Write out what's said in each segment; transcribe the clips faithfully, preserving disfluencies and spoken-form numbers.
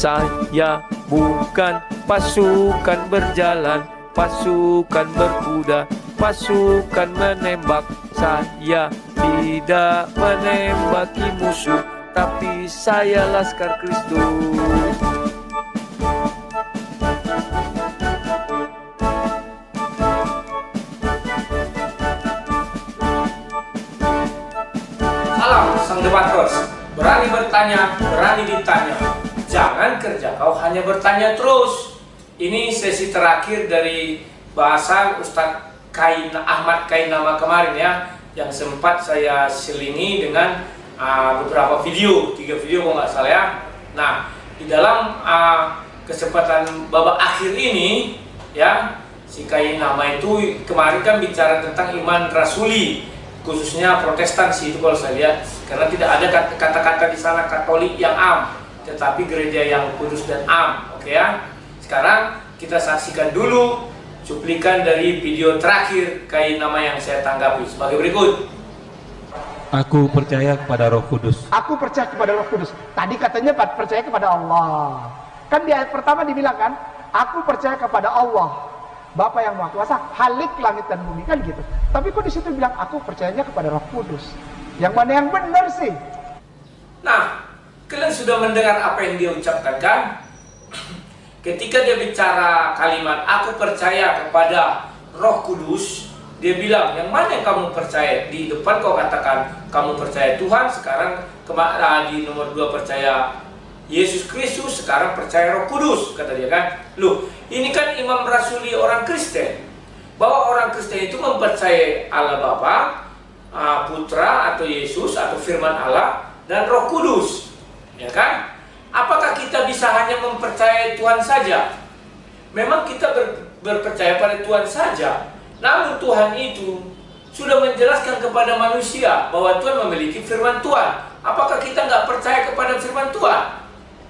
Saya bukan pasukan berjalan, pasukan berkuda, pasukan menembak. Saya tidak menembaki musuh, tapi saya laskar Kristus. Salam Sang Debaters, berani bertanya, berani ditanya. Jangan kerja kau hanya bertanya terus. Ini sesi terakhir dari bahasan Ustaz Kain, Ahmad Kainama kemarin ya, yang sempat saya selingi dengan uh, beberapa video, tiga video kalau nggak salah ya. Nah, di dalam uh, kesempatan babak akhir ini ya, si Kainama itu kemarin kan bicara tentang iman rasuli, khususnya Protestan sih itu kalau saya lihat, karena tidak ada kata-kata di sana Katolik yang am, tetapi gereja yang kudus dan am, oke ya. Sekarang kita saksikan dulu cuplikan dari video terakhir Kainama yang saya tanggapi sebagai berikut. Aku percaya kepada Roh Kudus. Aku percaya kepada Roh Kudus. Tadi katanya percaya kepada Allah. Kan di ayat pertama dibilang kan, aku percaya kepada Allah, Bapa yang Maha Kuasa, Khalik langit dan bumi kan gitu. Tapi kok di situ bilang aku percayanya kepada Roh Kudus. Yang mana yang benar sih? Nah, kalian sudah mendengar apa yang dia ucapkan kan? Ketika dia bicara kalimat aku percaya kepada Roh Kudus, dia bilang yang mana yang kamu percaya? Di depan kau katakan kamu percaya Tuhan, sekarang di nomor dua percaya Yesus Kristus, sekarang percaya Roh Kudus, kata dia kan. Loh, ini kan Imam Rasuli orang Kristen, bahwa orang Kristen itu mempercayai Allah Bapa, Putra atau Yesus atau firman Allah dan Roh Kudus, ya kan? Apakah kita bisa hanya mempercayai Tuhan saja? Memang kita ber, berpercaya pada Tuhan saja. Namun Tuhan itu sudah menjelaskan kepada manusia bahwa Tuhan memiliki firman Tuhan. Apakah kita nggak percaya kepada firman Tuhan?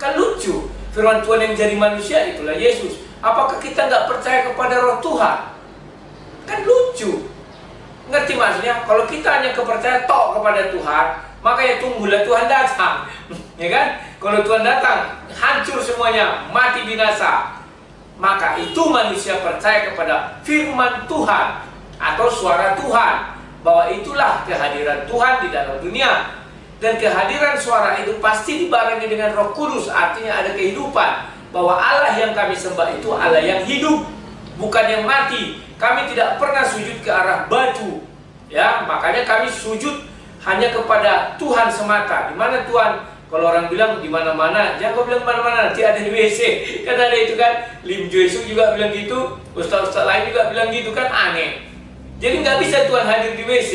Kan lucu. Firman Tuhan yang jadi manusia itulah Yesus. Apakah kita nggak percaya kepada Roh Tuhan? Kan lucu. Ngerti maksudnya? Kalau kita hanya kepercayaan tok kepada Tuhan, makanya tunggulah Tuhan datang, ya kan? Kalau Tuhan datang, hancur semuanya, mati binasa. Maka itu manusia percaya kepada firman Tuhan atau suara Tuhan, bahwa itulah kehadiran Tuhan di dalam dunia. Dan kehadiran suara itu pasti dibarengi dengan Roh Kudus, artinya ada kehidupan. Bahwa Allah yang kami sembah itu Allah yang hidup, bukan yang mati. Kami tidak pernah sujud ke arah batu, ya, makanya kami sujud hanya kepada Tuhan semata. Di mana Tuhan? Kalau orang bilang di mana-mana, jangan kau bilang mana-mana, nanti ada di W C. Kan ada itu kan, Lim Jesu juga bilang gitu, ustaz-ustaz lain juga bilang gitu kan, aneh. Jadi nggak bisa Tuhan hadir di W C.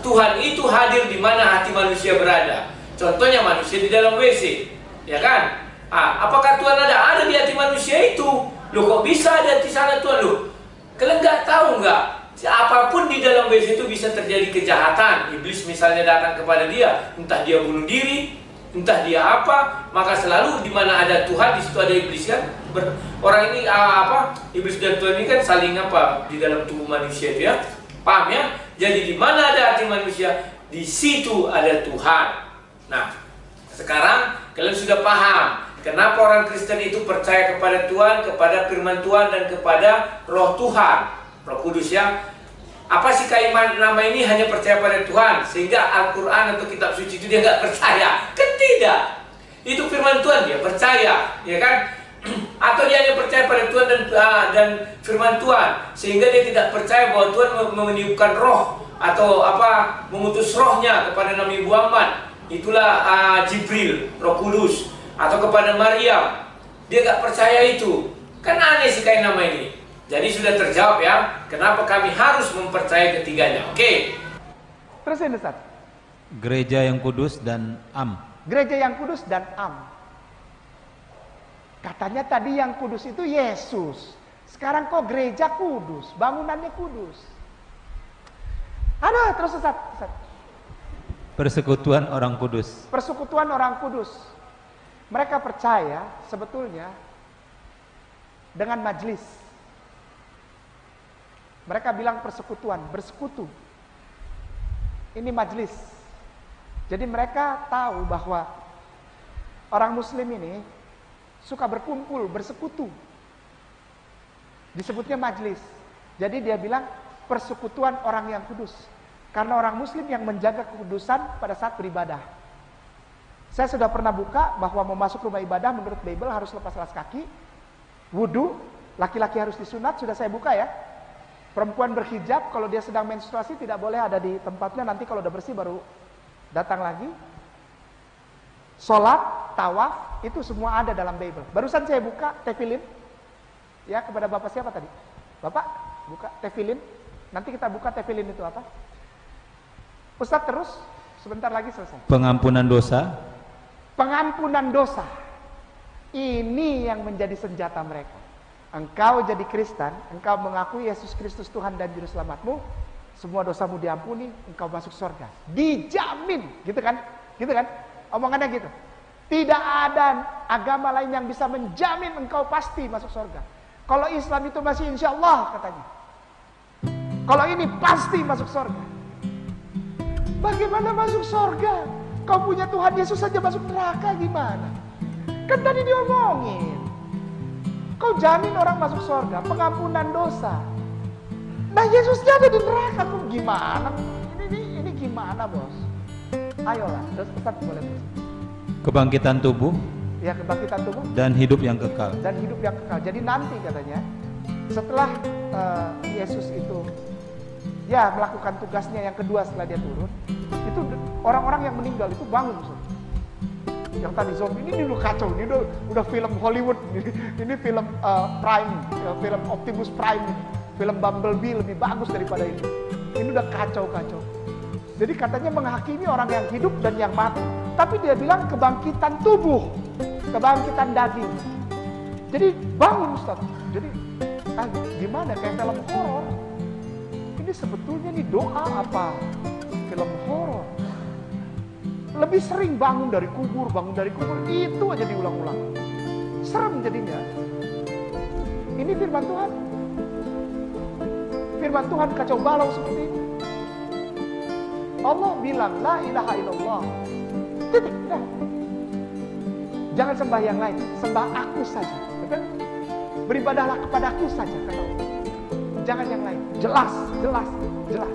Tuhan itu hadir di mana hati manusia berada. Contohnya manusia di dalam W C, ya kan? Ah, apakah Tuhan ada? Ada di hati manusia itu. Loh, kok bisa ada di sana Tuhan loh? Kalian nggak tahu nggak? Apapun di dalam W C itu bisa terjadi kejahatan. Iblis misalnya datang kepada dia, entah dia bunuh diri, entah dia apa. Maka selalu di mana ada Tuhan di situ ada iblis kan. Ber orang ini apa? Iblis dan Tuhan ini kan saling apa di dalam tubuh manusia itu ya. Paham ya? Jadi di mana ada hati manusia, di situ ada Tuhan. Nah, sekarang kalian sudah paham kenapa orang Kristen itu percaya kepada Tuhan, kepada firman Tuhan dan kepada Roh Tuhan, Roh Kudus ya. Apa sih Kainama ini hanya percaya pada Tuhan sehingga Al-Quran atau kitab suci itu dia nggak percaya? Kan tidak. Itu firman Tuhan dia percaya, ya kan? Atau dia hanya percaya pada Tuhan dan dan firman Tuhan sehingga dia tidak percaya bahwa Tuhan meniupkan roh atau apa mengutus rohnya kepada Nabi Muhammad, itulah uh, Jibril, Roh Kudus, atau kepada Maryam. Dia nggak percaya itu. Kan aneh sih Kainama ini. Jadi sudah terjawab ya, kenapa kami harus mempercayai ketiganya, oke? Okay. Terus ini Ustaz. Gereja yang kudus dan am. Gereja yang kudus dan am. Katanya tadi yang kudus itu Yesus. Sekarang kok gereja kudus, bangunannya kudus. Aduh, terus Ustaz. Ustaz. Persekutuan orang kudus. Persekutuan orang kudus. Mereka percaya sebetulnya dengan majelis. Mereka bilang persekutuan, bersekutu. Ini majelis. Jadi mereka tahu bahwa orang muslim ini suka berkumpul, bersekutu. Disebutnya majlis. Jadi dia bilang persekutuan orang yang kudus. Karena orang muslim yang menjaga kekudusan pada saat beribadah. Saya sudah pernah buka bahwa mau masuk rumah ibadah menurut Bible harus lepas-lepas kaki, wudu, laki-laki harus disunat, sudah saya buka ya. Perempuan berhijab kalau dia sedang menstruasi tidak boleh ada di tempatnya, nanti kalau udah bersih baru datang lagi. Sholat, tawaf, itu semua ada dalam Bible. Barusan saya buka tefilin. Ya, kepada Bapak siapa tadi? Bapak, buka tefilin. Nanti kita buka tefilin itu apa? Ustaz terus, sebentar lagi selesai. Pengampunan dosa. Pengampunan dosa. Ini yang menjadi senjata mereka. Engkau jadi Kristen, engkau mengakui Yesus Kristus Tuhan dan Juru Selamatmu, semua dosamu diampuni, engkau masuk surga. Dijamin, gitu kan? Gitu kan? Omongannya gitu. Tidak ada agama lain yang bisa menjamin engkau pasti masuk surga. Kalau Islam itu masih insya Allah katanya. Kalau ini pasti masuk surga. Bagaimana masuk surga? Kau punya Tuhan Yesus saja masuk neraka gimana? Kan tadi diomongin. Kau jamin orang masuk surga, pengampunan dosa. Nah Yesusnya ada di neraka, kok gimana? Ini, ini, ini gimana bos? Ayolah, terus Ustaz boleh. Kebangkitan tubuh. Ya, kebangkitan tubuh. Dan hidup yang kekal. Dan hidup yang kekal. Jadi nanti katanya, setelah uh, Yesus itu ya melakukan tugasnya yang kedua setelah dia turun, itu orang-orang yang meninggal itu bangun. Ustaz. Yang tadi zombie ini, ini udah kacau, ini udah, udah film Hollywood, ini, ini film uh, Prime, uh, film Optimus Prime, film Bumblebee lebih bagus daripada ini. Ini udah kacau-kacau. Jadi katanya menghakimi orang yang hidup dan yang mati. Tapi dia bilang kebangkitan tubuh, kebangkitan daging. Jadi bangun Ustaz. Jadi ah, gimana kayak film horor? Ini sebetulnya nih doa apa? Film horor. Lebih sering bangun dari kubur, bangun dari kubur itu aja diulang-ulang. Serem jadinya. Ini firman Tuhan. Firman Tuhan kacau balau seperti ini. Allah bilang la ilaha illallah. Titik. Nah. Jangan sembah yang lain, sembah aku saja. Betul? Beribadahlah kepadaku saja kata Allah. Jangan yang lain. Jelas, jelas, jelas.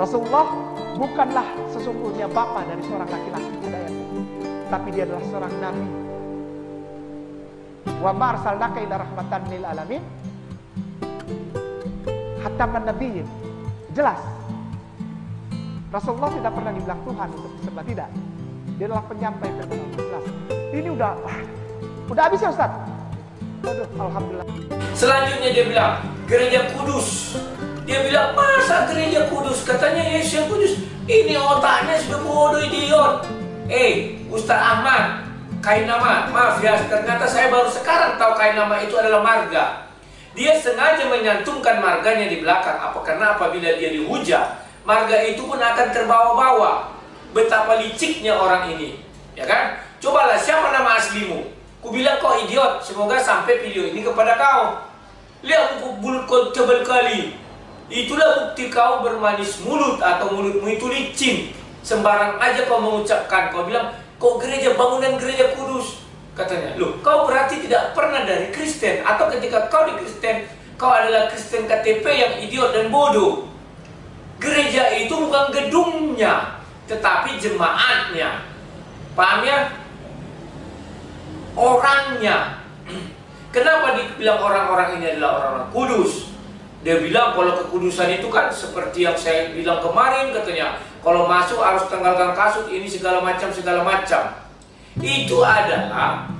Rasulullah bukanlah sesungguhnya bapa dari seorang laki-laki hidayah, tapi dia adalah seorang nabi. Wa ma arsalnaka illa rahmatan lil alamin. Khataman nabiyyin. Jelas. Rasulullah tidak pernah dibilang Tuhan untuk disembah, tidak. Dia adalah penyampai firman Allah. Ini udah udah habis ya Ustaz. Aduh, alhamdulillah. Selanjutnya dia bilang gereja kudus. Dia bilang masa gereja kudus? Katanya Yesus yang kudus. Ini otaknya sudah bodoh idiot. Eh, Ustaz Ahmad Kainama, maaf ya, ternyata saya baru sekarang tahu Kainama itu adalah marga. Dia sengaja menyantumkan marganya di belakang. Apa karena apabila dia dihujat, marga itu pun akan terbawa-bawa. Betapa liciknya orang ini, ya kan? Cobalah siapa nama aslimu. Ku bilang kau idiot. Semoga sampai video ini kepada kau. Lihat mulut kau tebal kali. Itulah bukti kau bermanis mulut atau mulutmu itu licin. Sembarang aja kau mengucapkan. Kau bilang kau gereja bangunan gereja kudus. Katanya, loh, kau berarti tidak pernah dari Kristen. Atau ketika kau di Kristen, kau adalah Kristen K T P yang idiot dan bodoh. Gereja itu bukan gedungnya, tetapi jemaatnya. Paham ya? Orangnya. Kenapa dibilang orang-orang ini adalah orang-orang kudus? Dia bilang kalau kekudusan itu kan seperti yang saya bilang kemarin katanya, kalau masuk harus tanggalkan kasut, ini segala macam, segala macam. Itu adalah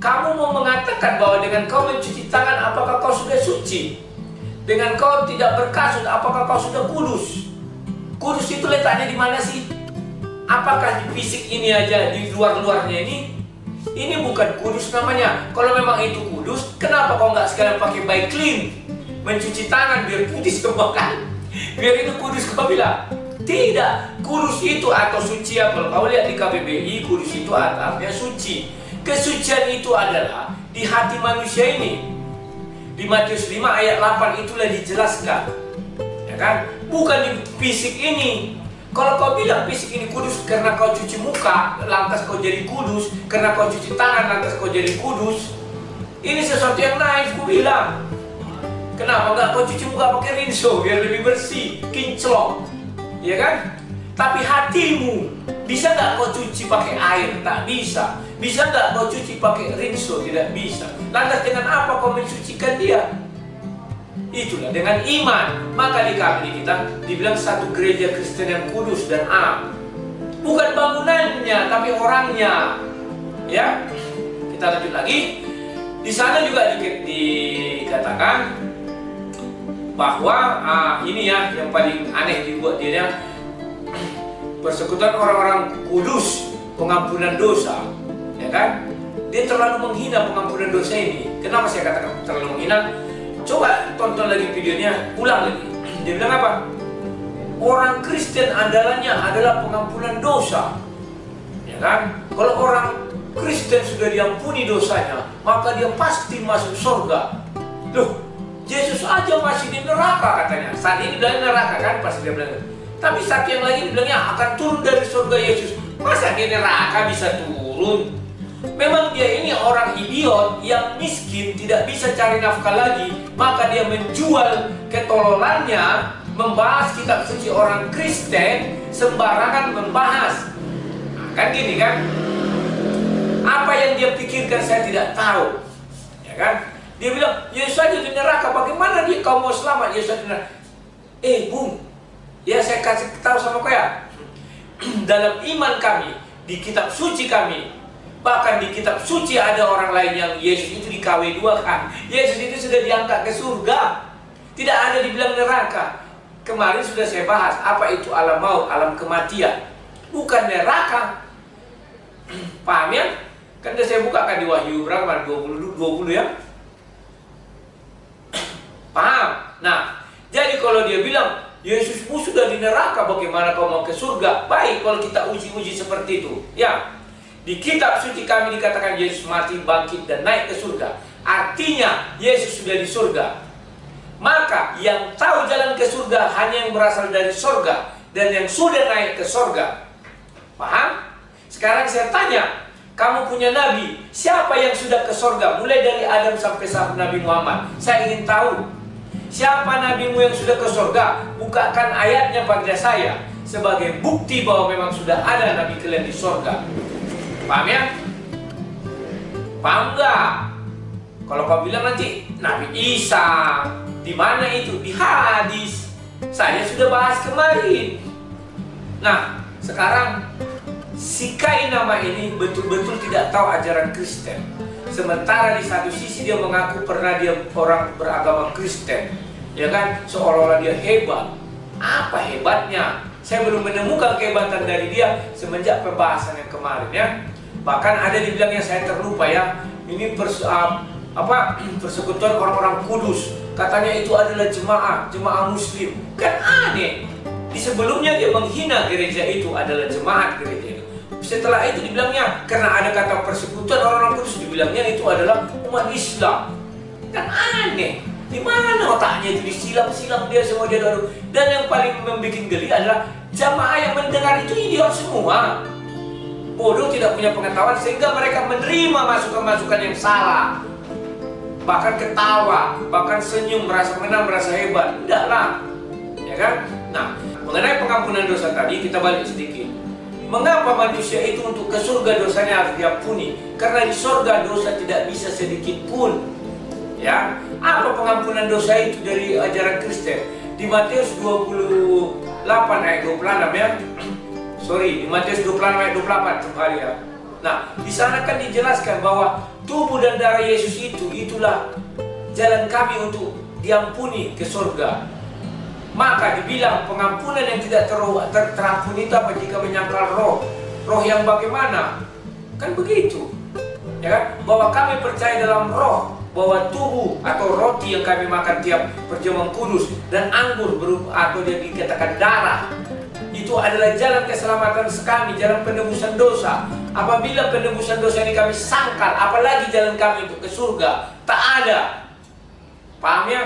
kamu mau mengatakan bahwa dengan kau mencuci tangan apakah kau sudah suci? Dengan kau tidak berkasut, apakah kau sudah kudus? Kudus itu letaknya di mana sih? Apakah di fisik ini aja, di luar-luarnya ini? Ini bukan kudus namanya. Kalau memang itu kudus, kenapa kau nggak sekalian pakai by clean? Mencuci tangan biar putih semua kan? Biar itu kudus kau bilang. Tidak, kudus itu atau suci ya. Kalau kau lihat di K B B I, kudus itu artinya suci. Kesucian itu adalah di hati manusia ini. Di Matius lima ayat delapan itulah dijelaskan, ya kan? Bukan di fisik ini. Kalau kau bilang fisik ini kudus karena kau cuci muka, lantas kau jadi kudus. Karena kau cuci tangan, lantas kau jadi kudus. Ini sesuatu yang naif, ku bilang. Kenapa nggak kau cuci muka pakai Rinso biar lebih bersih, kinclong, ya kan? Tapi hatimu, bisa nggak kau cuci pakai air? Tak bisa. Bisa nggak kau cuci pakai Rinso? Tidak bisa. Lantas dengan apa kau mencucikan dia? Itulah dengan iman. Maka di kami kita dibilang satu gereja Kristen yang kudus dan am. Bukan bangunannya, tapi orangnya. Ya, kita lanjut lagi. Di sana juga di, dikatakan bahwa ah, ini ya yang paling aneh dibuat dia, persekutuan orang-orang kudus, pengampunan dosa, ya kan? Dia terlalu menghina pengampunan dosa ini. Kenapa saya katakan terlalu menghina? Coba tonton lagi videonya, ulang lagi. Dia bilang apa? Orang Kristen andalannya adalah pengampunan dosa, ya kan? Kalau orang Kristen sudah diampuni dosanya, maka dia pasti masuk surga. Loh, Yesus aja masih di neraka katanya. Saat ini bilang neraka kan, pasti dia bilang. Tapi saat yang lagi dibilangnya akan turun dari surga Yesus. Masa dia neraka bisa turun? Memang dia ini orang idiot yang miskin, tidak bisa cari nafkah lagi. Maka dia menjual ketololannya, membahas kitab suci orang Kristen, sembarangan membahas. Nah, kan gini kan? Apa yang dia pikirkan saya tidak tahu, ya kan? Dia bilang, Yesus aja di neraka, bagaimana dia kau mau selamat? Yesus di neraka. Eh bung, ya saya kasih tahu sama kau ya. Dalam iman kami, di kitab suci kami, bahkan di kitab suci ada orang lain yang Yesus itu dikawin dua kan. Yesus itu sudah diangkat ke surga. Tidak ada dibilang neraka. Kemarin sudah saya bahas, apa itu alam maut, alam kematian. Bukan neraka. Paham ya? Kan sudah saya bukakan di Wahyu berapa? dua puluh ya? Paham? Nah, jadi kalau dia bilang, Yesusmu sudah di neraka, bagaimana kau mau ke surga? Baik kalau kita uji-uji seperti itu. Ya, di kitab suci kami dikatakan Yesus mati, bangkit, dan naik ke surga. Artinya Yesus sudah di surga. Maka yang tahu jalan ke surga hanya yang berasal dari surga dan yang sudah naik ke surga. Paham? Sekarang saya tanya, kamu punya nabi, siapa yang sudah ke surga? Mulai dari Adam sampai sampai Nabi Muhammad. Saya ingin tahu, siapa nabimu yang sudah ke surga? Bukakan ayatnya pada saya sebagai bukti bahwa memang sudah ada nabi kalian di surga. Paham ya? Paham nggak? Kalau kau bilang nanti Nabi Isa, di mana itu? Di hadis. Saya sudah bahas kemarin. Nah, sekarang si Kainama ini betul-betul tidak tahu ajaran Kristen. Sementara di satu sisi dia mengaku pernah dia orang beragama Kristen, ya kan? Seolah-olah dia hebat. Apa hebatnya? Saya belum menemukan kehebatan dari dia semenjak pembahasan yang kemarin ya. Bahkan ada dibilang yang saya terlupa ya, ini pers, uh, apa, persekutuan orang-orang kudus, katanya itu adalah jemaah, jemaah muslim. Kan aneh, di sebelumnya dia menghina gereja itu adalah jemaat gereja itu. Setelah itu dibilangnya, karena ada kata persekutuan orang-orang kudus, dibilangnya itu adalah umat Islam. Kan aneh, di mana otaknya itu disilang-silang dia semua dia dulu. Dan yang paling membuat geli adalah jamaah yang mendengar itu idiot semua, bodoh, tidak punya pengetahuan, sehingga mereka menerima masukan-masukan yang salah, bahkan ketawa, bahkan senyum, merasa menang, merasa hebat. Tidak lah, ya kan? Nah, mengenai pengampunan dosa tadi kita balik sedikit. Mengapa manusia itu untuk ke surga dosanya harus diampuni? Karena di surga dosa tidak bisa sedikit pun. Ya, apa pengampunan dosa itu dari ajaran Kristen? Di Matius dua puluh delapan ayat dua puluh enam ya. Sorry, di Matius dua puluh enam ayat dua puluh delapan kembali ya. Nah, di sana kan dijelaskan bahwa tubuh dan darah Yesus itu itulah jalan kami untuk diampuni ke surga. Maka dibilang pengampunan yang tidak ter ter terampuni itu apa? Jika menyangkal roh. Roh yang bagaimana? Kan begitu. Ya kan? Bahwa kami percaya dalam roh, bahwa tubuh atau roti yang kami makan tiap perjamuan kudus dan anggur berupa atau yang dikatakan darah, itu adalah jalan keselamatan kami, jalan penebusan dosa. Apabila penebusan dosa ini kami sangkal, apalagi jalan kami untuk ke surga, tak ada. Paham ya?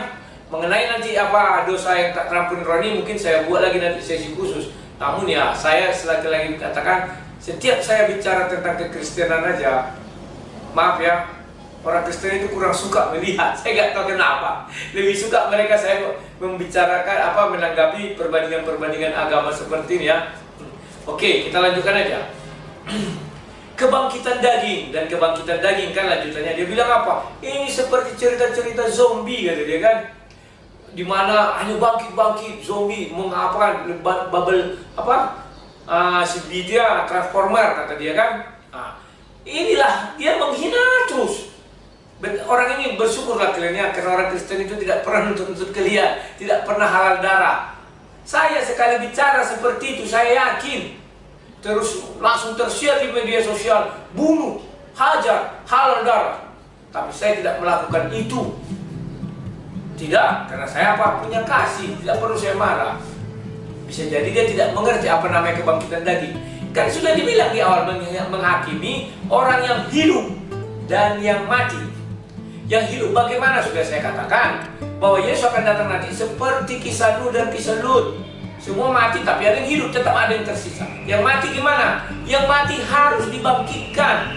Mengenai nanti apa dosa yang tak terampuni rohani, mungkin saya buat lagi nanti sesi khusus. Namun ya, saya selagi-lagi katakan, setiap saya bicara tentang kekristenan aja, maaf ya, orang Kristen itu kurang suka melihat. Saya nggak tahu kenapa. Lebih suka mereka saya membicarakan apa menanggapi perbandingan-perbandingan agama seperti ini ya. Oke, kita lanjutkan aja. Kebangkitan daging dan kebangkitan daging kan lanjutannya dia bilang apa? Ini seperti cerita-cerita zombie kata dia kan. Di mana hanya bangkit-bangkit zombie mengapakan bubble apa? Ah, si dia transformer kata dia kan. Nah, inilah dia menghina terus. Orang ini bersyukurlah kalian karena orang Kristen itu tidak pernah nuntut kalian, tidak pernah halal darah. Saya sekali bicara seperti itu saya yakin terus langsung tersiar di media sosial, bunuh, hajar, halal darah. Tapi saya tidak melakukan itu. Tidak, karena saya apa? Punya kasih, tidak perlu saya marah. Bisa jadi dia tidak mengerti apa namanya kebangkitan daging. Kan sudah dibilang di awal menghakimi orang yang hidup dan yang mati. Yang hidup bagaimana sudah saya katakan bahwa Yesus akan datang nanti seperti kisah Nuh dan kisah Lut. Semua mati tapi ada yang hidup, tetap ada yang tersisa. Yang mati gimana? Yang mati harus dibangkitkan.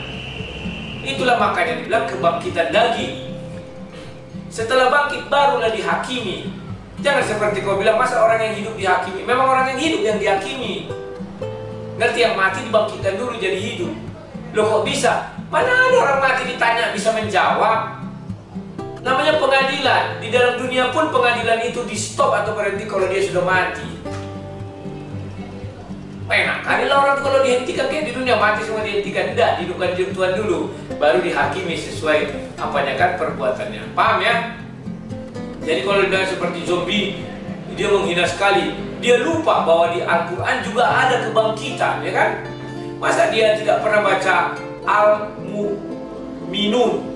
Itulah makanya dibilang kebangkitan daging. Setelah bangkit barulah dihakimi. Jangan seperti kau bilang masa orang yang hidup dihakimi. Memang orang yang hidup yang dihakimi. Nanti yang mati dibangkitkan dulu jadi hidup. Loh kok bisa? Mana ada orang mati ditanya bisa menjawab? Namanya pengadilan. Di dalam dunia pun pengadilan itu di stop atau berhenti kalau dia sudah mati. Enak kali lah orang kalau dihentikan kayak di dunia mati semua dihentikan. Tidak, dihidupkan di Tuhan dulu baru dihakimi sesuai apanya kan perbuatannya. Paham ya? Jadi kalau dia seperti zombie dia menghina sekali. Dia lupa bahwa di Al-Quran juga ada kebangkitan ya kan? Masa dia tidak pernah baca Al-Mu'minun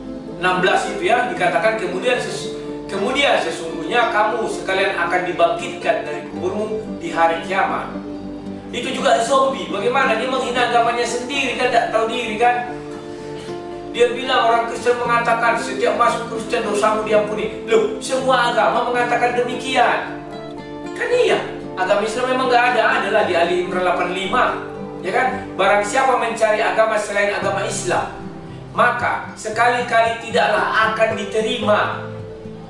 enam belas itu ya, dikatakan kemudian ses, kemudian sesungguhnya kamu sekalian akan dibangkitkan dari kuburmu di hari kiamat. Itu juga zombie, bagaimana dia menghina agamanya sendiri kan, tidak tahu diri kan. Dia bilang orang Kristen mengatakan setiap masuk Kristen dosamu diampuni. Loh, semua agama mengatakan demikian. Kan iya, agama Islam memang nggak ada, adalah di Ali Imran delapan puluh lima. Ya kan, barang siapa mencari agama selain agama Islam, maka sekali-kali tidaklah akan diterima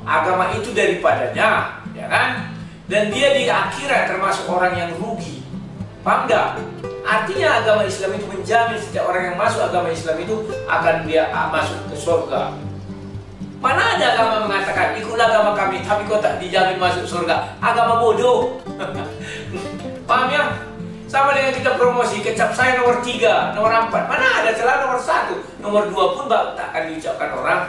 agama itu daripadanya, ya kan? Dan dia di akhirat termasuk orang yang rugi. Paham gak? Artinya agama Islam itu menjamin setiap orang yang masuk agama Islam itu akan dia masuk ke surga. Mana ada agama mengatakan ikutlah agama kami, tapi kau tak dijamin masuk surga. Agama bodoh. Paham ya? Sama dengan kita promosi, kecap saya nomor tiga, nomor empat. Mana ada celah nomor satu, nomor dua pun tak akan diucapkan orang.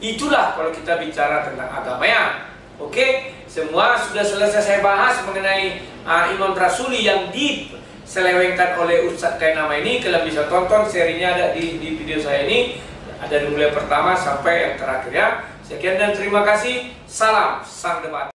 Itulah kalau kita bicara tentang agama ya. Oke, semua sudah selesai saya bahas mengenai uh, Imam Rasuli yang diselewengkan oleh Ustaz Kainama ini. Kalian bisa tonton serinya ada di, di video saya ini. Ada dari mulai pertama sampai yang terakhir ya. Sekian dan terima kasih. Salam Sang Debaters.